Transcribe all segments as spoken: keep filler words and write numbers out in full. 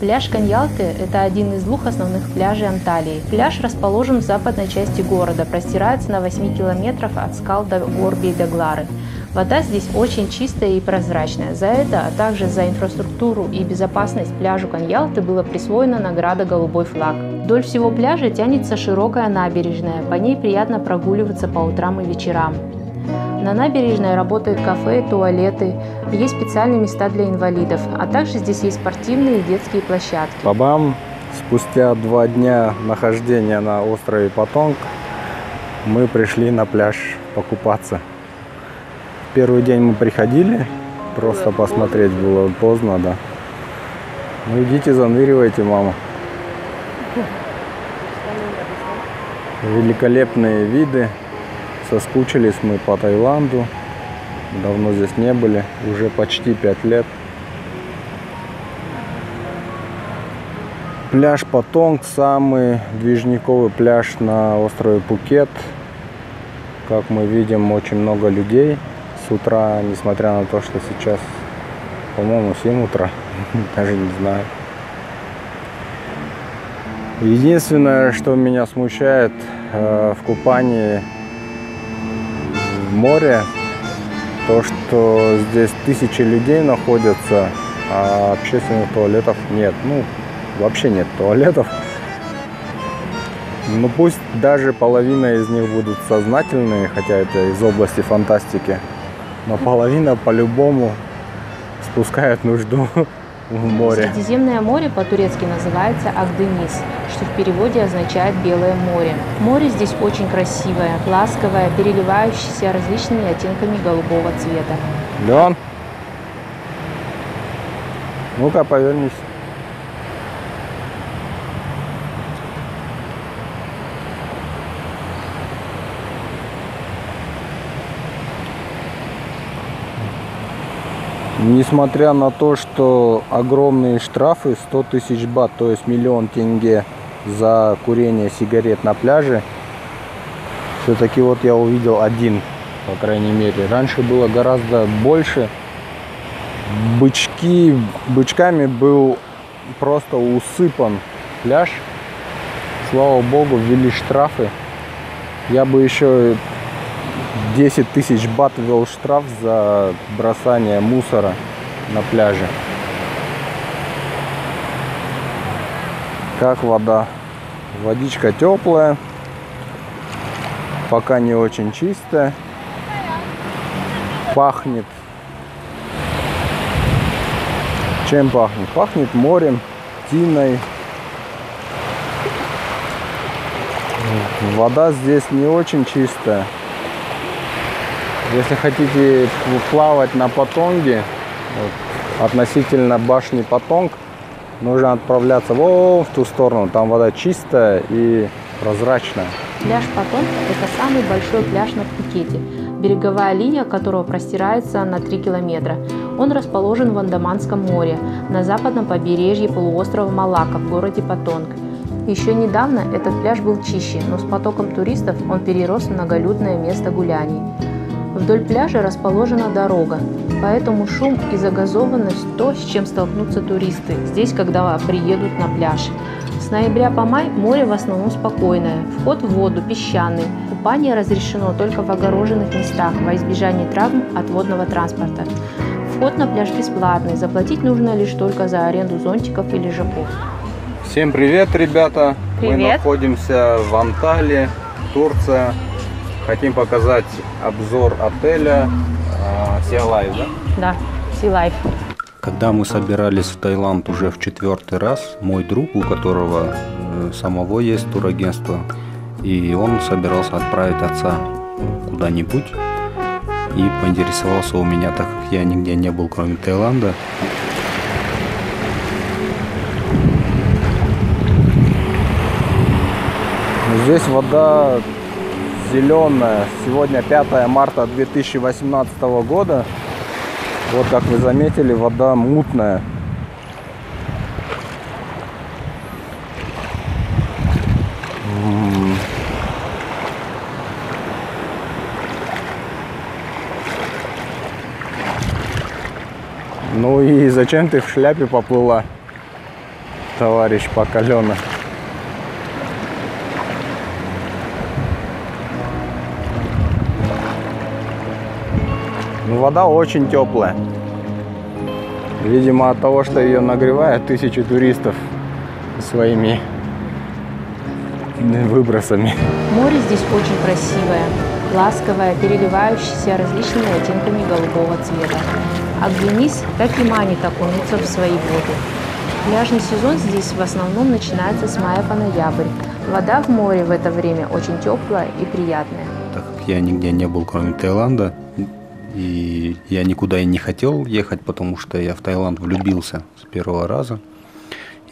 Пляж Коньялты – это один из двух основных пляжей Анталии. Пляж расположен в западной части города, простирается на восьми километров от скал до гор Бейдаглары. Вода здесь очень чистая и прозрачная. За это, а также за инфраструктуру и безопасность пляжу Коньялты была присвоена награда «Голубой флаг». Вдоль всего пляжа тянется широкая набережная, по ней приятно прогуливаться по утрам и вечерам. На набережной работают кафе, туалеты, есть специальные места для инвалидов, а также здесь есть спортивные и детские площадки. Бабам! Спустя два дня нахождения на острове Патонг мы пришли на пляж покупаться. Первый день мы приходили, просто посмотреть было поздно, да. Ну идите, заныривайте, мама. Великолепные виды. Соскучились мы по Таиланду. Давно здесь не были, уже почти пять лет. Пляж Патонг самый движниковый пляж на острове Пхукет. Как мы видим, очень много людей. С утра, несмотря на то, что сейчас, по-моему, семь утра, даже не знаю. Единственное, что меня смущает э, в купании в море, то, что здесь тысячи людей находятся, а общественных туалетов нет. Ну, вообще нет туалетов. Ну, пусть даже половина из них будут сознательные, хотя это из области фантастики. Но половина по-любому спускает нужду в море. Средиземное море по-турецки называется Акдениз, что в переводе означает «белое море». Море здесь очень красивое, ласковое, переливающееся различными оттенками голубого цвета. Леон, ну-ка повернись. Несмотря на то, что огромные штрафы, сто тысяч бат, то есть миллион тенге за курение сигарет на пляже, все-таки вот я увидел один, по крайней мере. Раньше было гораздо больше. Бычки, бычками был просто усыпан пляж. Слава богу, ввели штрафы. Я бы еще... десять тысяч бат ввел штраф за бросание мусора на пляже. Как вода? Водичка теплая, пока не очень чистая, пахнет. Чем пахнет? Пахнет морем, тиной. Вода здесь не очень чистая. Если хотите плавать на Патонге, вот, относительно башни Патонг, нужно отправляться вон в ту сторону. Там вода чистая и прозрачная. Пляж Патонг – это самый большой пляж на Пхукете, береговая линия которого простирается на три километра. Он расположен в Андаманском море, на западном побережье полуострова Малака в городе Патонг. Еще недавно этот пляж был чище, но с потоком туристов он перерос в многолюдное место гуляний. Вдоль пляжа расположена дорога, поэтому шум и загазованность – то, с чем столкнутся туристы здесь, когда приедут на пляж. С ноября по май море в основном спокойное, вход в воду песчаный. Купание разрешено только в огороженных местах во избежание травм от водного транспорта. Вход на пляж бесплатный, заплатить нужно лишь только за аренду зонтиков или жаков. Всем привет, ребята! Привет. Мы находимся в Анталии, Турция. Хотим показать обзор отеля э, Sea Life, да? Да, Sea Life. Когда мы собирались в Таиланд уже в четвертый раз, мой друг, у которого э, самого есть турагентство, и он собирался отправить отца куда-нибудь и поинтересовался у меня, так как я нигде не был, кроме Таиланда. Здесь вода... зеленая. Сегодня пятое марта две тысячи восемнадцатого года. Вот, как вы заметили, вода мутная. М-м. Ну и зачем ты в шляпе поплыла? товарищ покаленок. Вода очень теплая. Видимо, от того, что ее нагревает тысячи туристов своими выбросами. Море здесь очень красивое, ласковое, переливающееся различными оттенками голубого цвета. Акдениз так и манит окунуться в свои воды. Пляжный сезон здесь в основном начинается с мая по ноябрь. Вода в море в это время очень теплая и приятная. Так как я нигде не был, кроме Таиланда, и я никуда и не хотел ехать, потому что я в Таиланд влюбился с первого раза.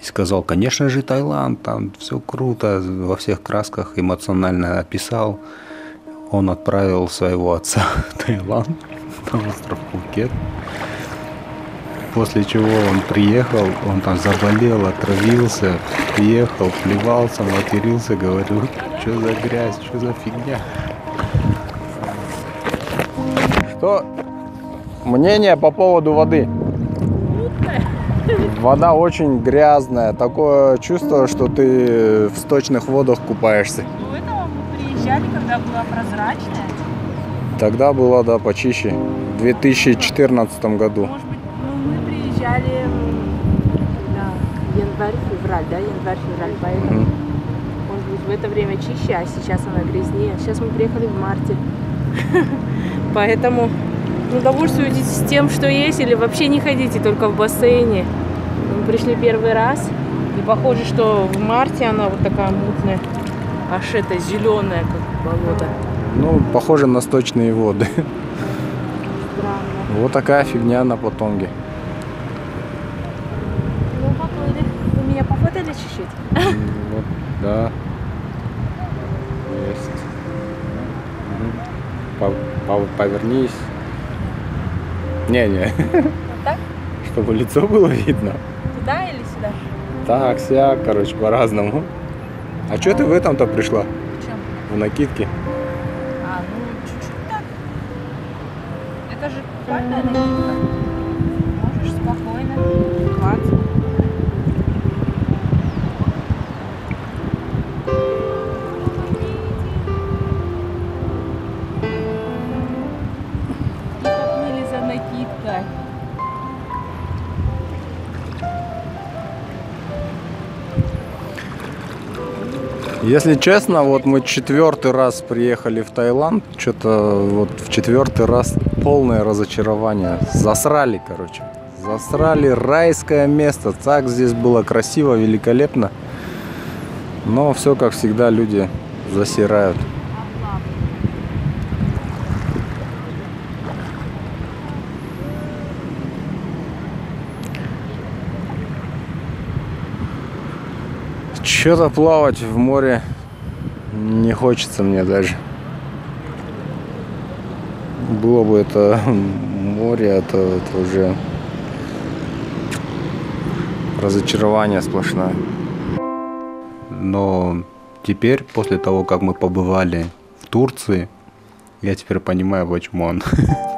И сказал, конечно же, Таиланд, там все круто, во всех красках эмоционально описал. Он отправил своего отца в Таиланд, на остров Пхукет. После чего он приехал, он там заболел, отравился, приехал, плевался, матерился, говорил, что за грязь, что за фигня. Что мнение по поводу воды? Вода очень грязная, такое чувство, что ты в сточных водах купаешься. До этого мы приезжали, когда была прозрачная. Тогда была, да, почище, в две тысячи четырнадцатом году. Может быть, ну, мы приезжали в январь-февраль, да, январь-февраль, поэтому, mm-hmm. может быть, в это время чище, а сейчас она грязнее. Сейчас мы приехали в марте. Поэтому ну, довольствуйтесь тем, что есть, или вообще не ходите только в бассейне. Мы пришли первый раз, и похоже, что в марте она вот такая мутная, аж это зеленая, как болото. Ну, похоже на сточные воды. Странно. Вот такая фигня на Патонге. Ну, поплыли. Вы меня пофотали чуть-чуть? Вот, да. Повернись. Не-не. Вот так? Чтобы лицо было видно. Туда или сюда? Так, сяк, короче, по-разному. А, а что ты в этом-то пришла? В чем? В накидке. А, ну чуть-чуть так. Это же купальная накидка. Можешь спокойно купаться. Если честно, вот мы четвертый раз приехали в Таиланд, что-то вот в четвертый раз полное разочарование. Засрали, короче. Засрали райское место. Так здесь было красиво, великолепно. Но все, как всегда, люди засирают. Что-то плавать в море не хочется мне даже. Было бы это море, а то это уже разочарование сплошное. Но теперь, после того, как мы побывали в Турции, я теперь понимаю, почему он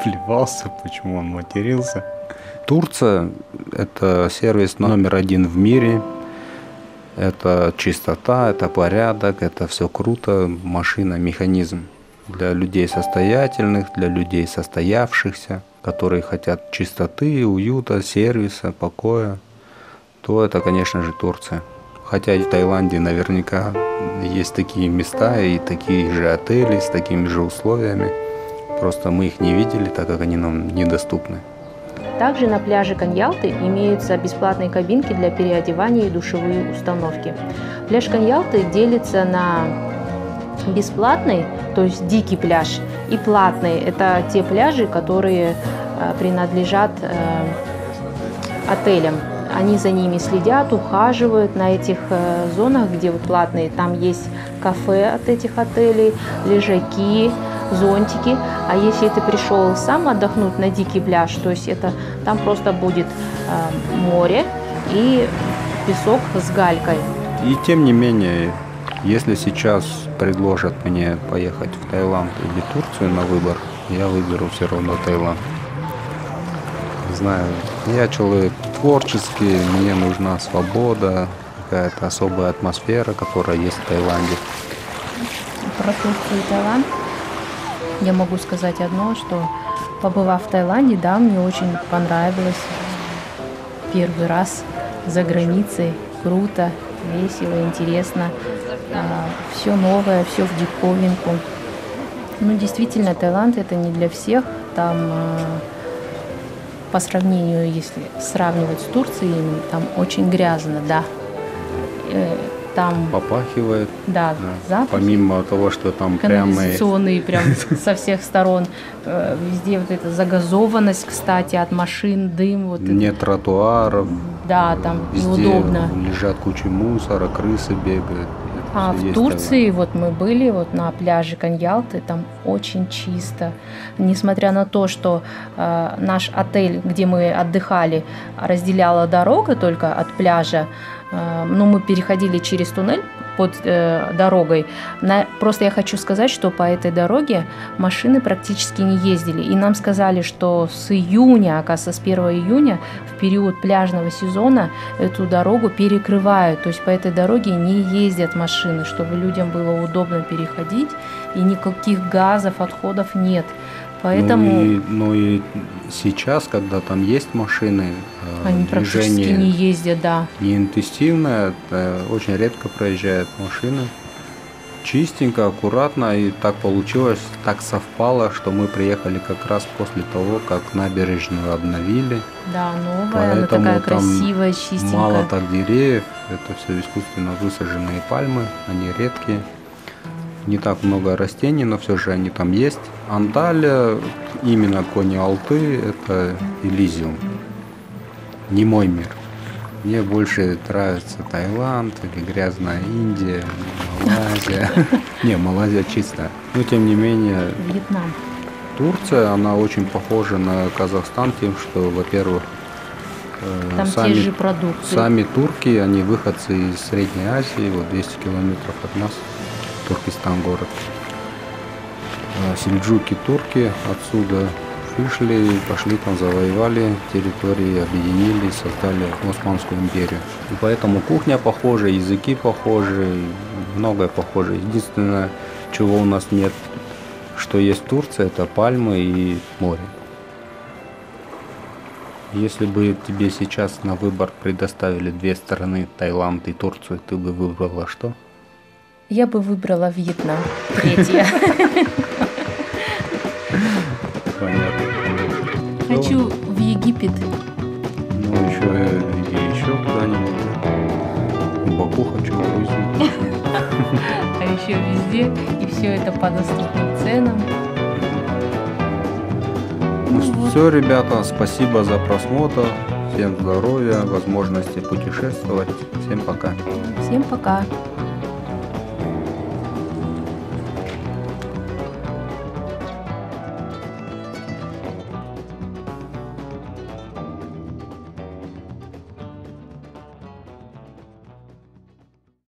плевался, почему он матерился. Турция – это сервис номер один в мире. Это чистота, это порядок, это все круто, машина, механизм. Для людей состоятельных, для людей состоявшихся, которые хотят чистоты, уюта, сервиса, покоя, то это, конечно же, Турция. Хотя и в Таиланде наверняка есть такие места и такие же отели с такими же условиями. Просто мы их не видели, так как они нам недоступны. Также на пляже Коньялты имеются бесплатные кабинки для переодевания и душевые установки. Пляж Коньялты делится на бесплатный, то есть дикий пляж, и платный. Это те пляжи, которые принадлежат отелям. Они за ними следят, ухаживают. На этих зонах, где вот платные, там есть кафе от этих отелей, лежаки, зонтики. А если ты пришел сам отдохнуть на дикий пляж, то есть это там просто будет э, море и песок с галькой. И тем не менее, если сейчас предложат мне поехать в Таиланд или Турцию на выбор, я выберу все равно Таиланд. Знаю, я человек творческий, мне нужна свобода, какая-то особая атмосфера, которая есть в Таиланде. Про Турцию и Таиланд я могу сказать одно, что, побывав в Таиланде, да, мне очень понравилось. Первый раз за границей, круто, весело, интересно, а, все новое, все в диковинку. Ну, действительно, Таиланд это не для всех, там а, по сравнению, если сравнивать с Турцией, там очень грязно, да. Там попахивает, да, да. Помимо того, что там канализационные прям со всех сторон, везде вот эта загазованность, кстати, от машин, дым. Вот нет это. Тротуаров, да, там неудобно. Лежат куча мусора, крысы бегают. А в Турции там. Вот мы были вот на пляже Коньялты, там очень чисто. Несмотря на то, что э, наш отель, где мы отдыхали, разделяла дорога только от пляжа, но мы переходили через туннель под э, дорогой. На, просто я хочу сказать, что по этой дороге машины практически не ездили. И нам сказали, что с июня, оказывается, с первого июня, в период пляжного сезона эту дорогу перекрывают. То есть по этой дороге не ездят машины, чтобы людям было удобно переходить. И никаких газов, отходов нет. Поэтому... Ну, и, ну и сейчас, когда там есть машины, они практически не ездят, да. Не интенсивно, очень редко проезжают машины. Чистенько, аккуратно, и так получилось, так совпало, что мы приехали как раз после того, как набережную обновили. Да, новая, она такая красивая, чистенькая. Мало так деревьев, это все искусственно высаженные пальмы, они редкие. Не так много растений, но все же они там есть. Анталия, именно Коньялты, это Элизиум. Не мой мир. Мне больше нравится Таиланд или грязная Индия, Малайзия. Не, Малайзия чистая. Но тем не менее... Вьетнам. Турция, она очень похожа на Казахстан тем, что, во-первых, Там сами, те же продукты. Сами турки, они выходцы из Средней Азии, вот двести километров от нас. Туркестан город. Сельджуки турки отсюда вышли, пошли там, завоевали территории, объединили, создали Османскую империю. И поэтому кухня похожа, языки похожи, многое похоже. Единственное, чего у нас нет, что есть в Турции, это пальмы и море. Если бы тебе сейчас на выбор предоставили две страны, Таиланд и Турцию, ты бы выбрала что? Я бы выбрала Вьетнам, третья. Понятно. Хочу в Египет. Ну, еще и еще куда-нибудь. В Баку хочу, Грузию. А еще везде, и все это по доступным ценам. Ну, ну все, вот. Ребята, спасибо за просмотр. Всем здоровья, возможности путешествовать. Всем пока. Всем пока.